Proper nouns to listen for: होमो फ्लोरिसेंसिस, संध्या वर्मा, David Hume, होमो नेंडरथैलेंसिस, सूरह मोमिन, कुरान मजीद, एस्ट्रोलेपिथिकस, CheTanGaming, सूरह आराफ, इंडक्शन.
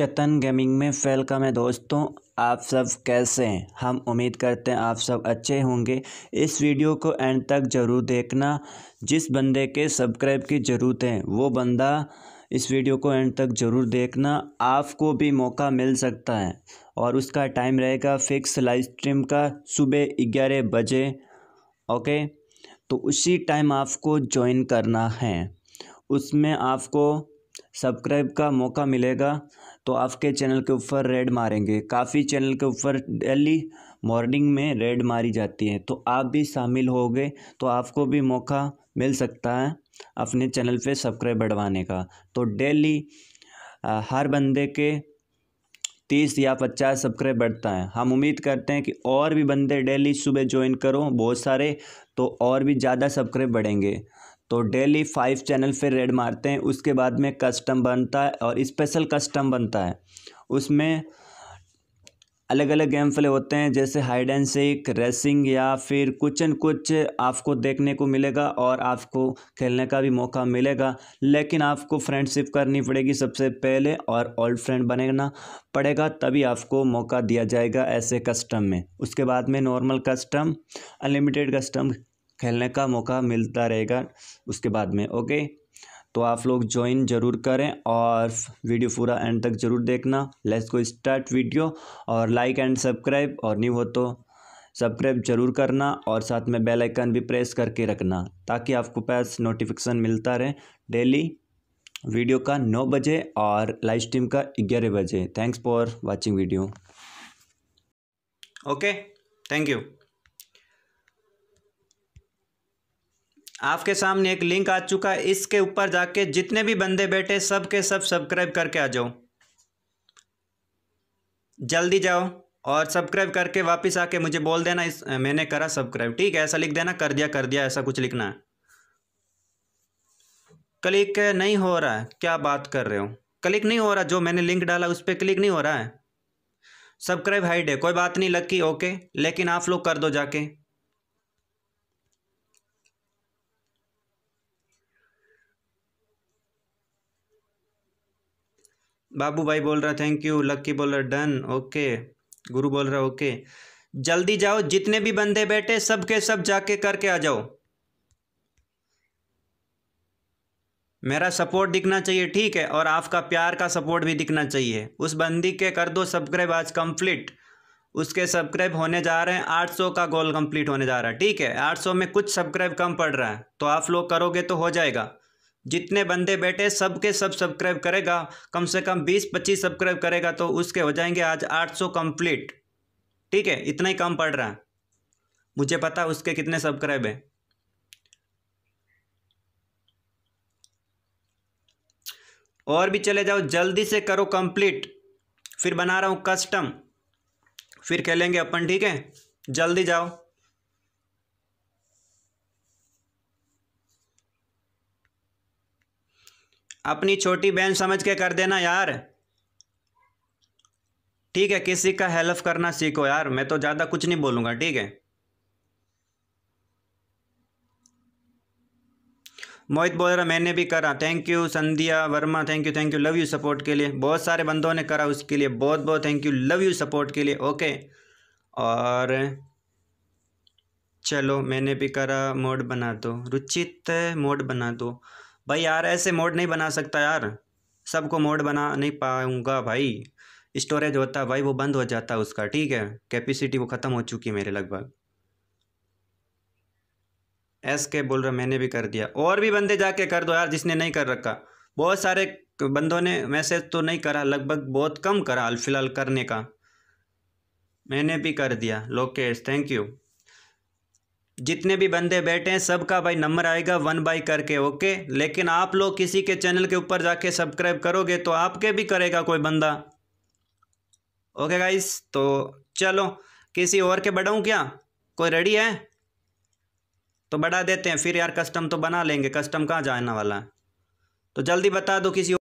चेतन gaming में welcome है दोस्तों। आप सब कैसे हैं? हम उम्मीद करते हैं आप सब अच्छे होंगे। इस वीडियो को एंड तक ज़रूर देखना। जिस बंदे के सब्सक्राइब की ज़रूरत है वो बंदा इस वीडियो को एंड तक ज़रूर देखना। आपको भी मौका मिल सकता है और उसका टाइम रहेगा फिक्स लाइव स्ट्रीम का सुबह 11 बजे। ओके, तो उसी टाइम आपको ज्वाइन करना है। उसमें आपको सब्सक्राइब का मौका मिलेगा तो आपके चैनल के ऊपर रेड मारेंगे। काफ़ी चैनल के ऊपर डेली मॉर्निंग में रेड मारी जाती है, तो आप भी शामिल होगे तो आपको भी मौका मिल सकता है अपने चैनल पे सब्सक्राइब बढ़वाने का। तो डेली हर बंदे के 30 या 50 सब्सक्राइब बढ़ता है। हम उम्मीद करते हैं कि और भी बंदे डेली सुबह ज्वाइन करो बहुत सारे, तो और भी ज़्यादा सब्सक्राइब बढ़ेंगे। तो डेली 5 चैनल फिर रेड मारते हैं, उसके बाद में कस्टम बनता है और स्पेशल कस्टम बनता है। उसमें अलग अलग गेम प्ले होते हैं, जैसे हाइड एंड सीक, रेसिंग या फिर कुछ न कुछ आपको देखने को मिलेगा और आपको खेलने का भी मौका मिलेगा। लेकिन आपको फ्रेंडशिप करनी पड़ेगी सबसे पहले और ओल्ड फ्रेंड बनना पड़ेगा, तभी आपको मौका दिया जाएगा ऐसे कस्टम में। उसके बाद में नॉर्मल कस्टम, अनलिमिटेड कस्टम खेलने का मौका मिलता रहेगा उसके बाद में। ओके, तो आप लोग ज्वाइन ज़रूर करें और वीडियो पूरा एंड तक ज़रूर देखना। Let's go start video. और लाइक एंड सब्सक्राइब, और न्यू हो तो सब्सक्राइब ज़रूर करना और साथ में बेल आइकन भी प्रेस करके रखना ताकि आपको पास नोटिफिकेशन मिलता रहे डेली वीडियो का 9 बजे और लाइव स्ट्रीम का 11 बजे। Thanks for watching video. Okay, thank you. आपके सामने एक लिंक आ चुका है, इसके ऊपर जाके जितने भी बंदे बैठे सब के सब सब्सक्राइब करके आ जाओ। जल्दी जाओ और सब्सक्राइब करके वापस आके मुझे बोल देना मैंने करा सब्सक्राइब। ठीक है, ऐसा लिख देना, कर दिया ऐसा कुछ लिखना है। क्लिक नहीं हो रहा है, क्या बात कर रहे हो? क्लिक नहीं हो रहा, जो मैंने लिंक डाला उस पर क्लिक नहीं हो रहा है। सब्सक्राइब हाइड है, कोई बात नहीं, लकी। ओके, लेकिन आप लोग कर दो जाके। बाबू भाई बोल रहा थैंक यू, लक्की बोल रहा डन, ओके, गुरु बोल रहा ओके। जल्दी जाओ, जितने भी बंदे बैठे सब के सब जाके करके आ जाओ। मेरा सपोर्ट दिखना चाहिए, ठीक है, और आपका प्यार का सपोर्ट भी दिखना चाहिए। उस बंदी के कर दो सब्सक्राइब आज कंप्लीट। उसके सब्सक्राइब होने जा रहे हैं, 800 का गोल कंप्लीट होने जा रहा है। ठीक है, 800 में कुछ सब्सक्राइब कम पड़ रहा है, तो आप लोग करोगे तो हो जाएगा। जितने बंदे बैठे सब के सब सब्सक्राइब करेगा, कम से कम 20-25 सब्सक्राइब करेगा तो उसके हो जाएंगे आज 800 कंप्लीट। ठीक है, इतना ही कम पड़ रहा है, मुझे पता उसके कितने सब्सक्राइब है। और भी चले जाओ, जल्दी से करो कंप्लीट। फिर बना रहा हूँ कस्टम, फिर खेलेंगे अपन। ठीक है, जल्दी जाओ। अपनी छोटी बहन समझ के कर देना यार, ठीक है। किसी का हेल्प करना सीखो यार, मैं तो ज़्यादा कुछ नहीं बोलूँगा। ठीक है, मोहित बोल रहा मैंने भी करा, thank you. संध्या वर्मा thank you, love you support के लिए। बहुत सारे बंदों ने करा, उसके लिए बहुत बहुत thank you, love you support के लिए। ओके, और चलो मैंने भी करा, मोड बना दो रुचित, मोड बना दो। भाई यार ऐसे मोड नहीं बना सकता यार, सबको मोड बना नहीं पाऊँगा भाई। स्टोरेज होता भाई, वो बंद हो जाता उसका। ठीक है, कैपेसिटी वो ख़त्म हो चुकी है मेरे लगभग। एस के बोल रहा मैंने भी कर दिया। और भी बंदे जाके कर दो यार, जिसने नहीं कर रखा। बहुत सारे बंदों ने मैसेज तो नहीं करा, लगभग बहुत कम करा हाल फिलहाल करने का। मैंने भी कर दिया, लोकेश थैंक यू। जितने भी बंदे बैठे हैं सबका भाई नंबर आएगा 1 बाई करके। ओके, लेकिन आप लोग किसी के चैनल के ऊपर जाके सब्सक्राइब करोगे तो आपके भी करेगा कोई बंदा। ओके गाइस, तो चलो किसी और के बढ़ाऊँ क्या? कोई रेडी है तो बढ़ा देते हैं, फिर यार कस्टम तो बना लेंगे। कस्टम कहाँ जाने वाला है, तो जल्दी बता दो किसी